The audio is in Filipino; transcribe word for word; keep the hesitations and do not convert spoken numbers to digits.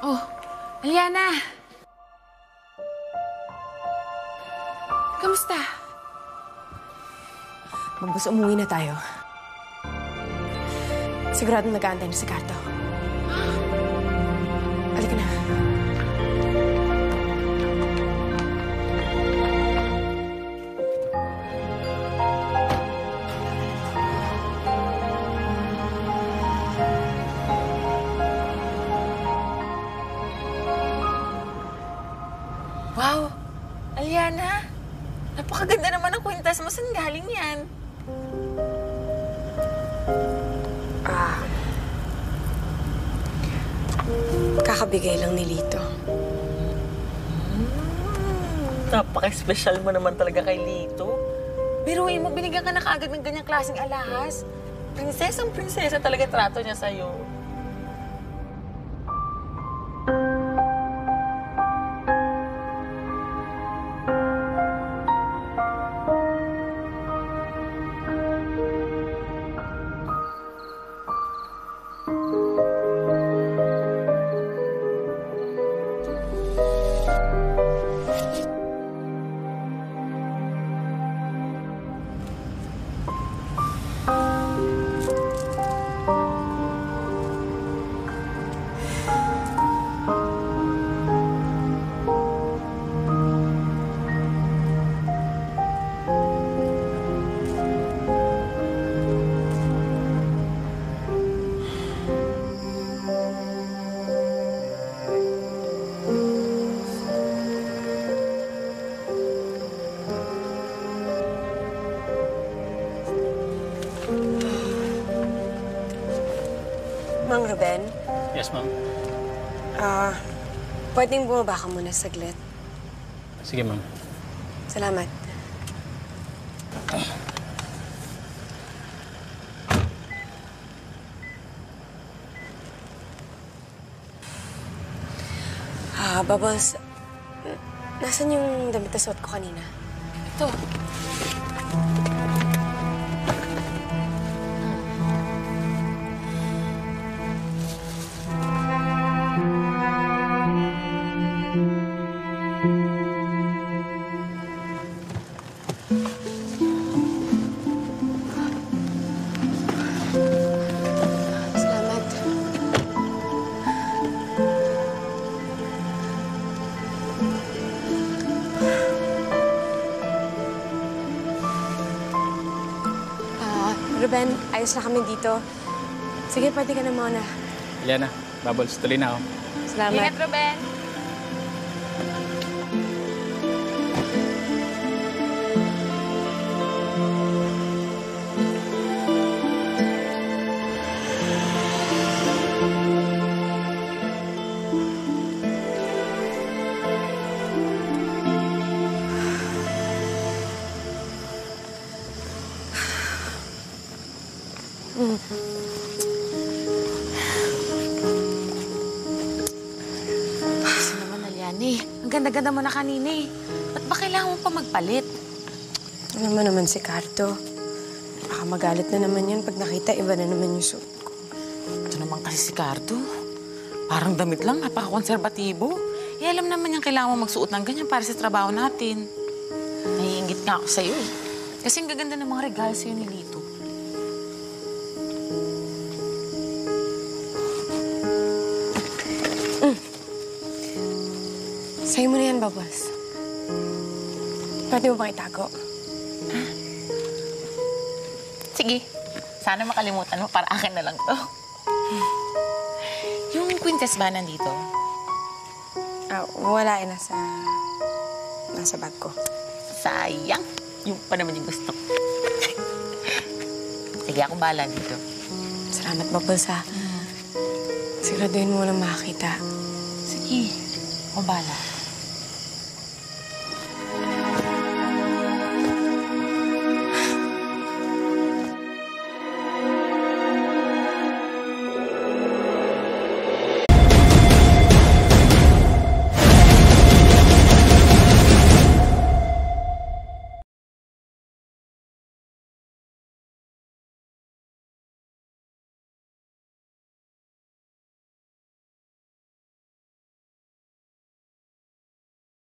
Oh, Alyana! Kamusta? Bubbles, umuwi na tayo. Siguradong nag-aantay na si Cardo. Halika na. Wow! Alyana! Napakaganda naman ang kwintas mo. Saan galing yan? Ah. Kakabigay lang ni Lito. Mm. Napaka-espesyal mo naman talaga kay Lito. Biruin mo, binigyan ka na kaagad ng ganyang klaseng alahas. Prinsesang-prinsesa talaga trato niya sa'yo. Mang Ruben? Yes, ma'am. Ah, uh, pwedeng bumaba ka muna saglit. Sige, ma'am. Salamat. Ah, uh, Bubbles, nasan yung damit na suot ko kanina? Ito. Ruben, ayos na kami dito. Sige, pwede ka na muna. Alyana, Bubbles, tuloy na ako. Salamat. Ingat, Ruben. Mm. Kasi naman, Alyana eh. Ang ganda-ganda mo na kanina eh. Ba't ba kailangan mo pa magpalit? Ano naman naman si Cardo? Baka magalit na naman yun pag nakita iba na naman yung suit ko. Ito naman kasi si Cardo. Parang damit lang, napaka-konserbatibo. Eh, alam naman yung kailangan mo magsuot ng ganyan para sa trabaho natin. Naiinggit nga ako sa'yo eh. Kasi ang gaganda ng mga regalo sa'yo ni Lito. Sa'yo mo na yan, Bubbles. Pwede mo bang itago? Ah. Sige. Sana makalimutan mo para akin na lang to. Hmm. Yung kwintas ba nandito? Ah, wala eh. Nasa... nasa bag ko. Sayang. Yung pa naman yung gusto. Sige, akong bahala dito. Salamat, Bubbles, ha. Hmm. Siguraduhin mo lang makakita. Sige. Akong bahala.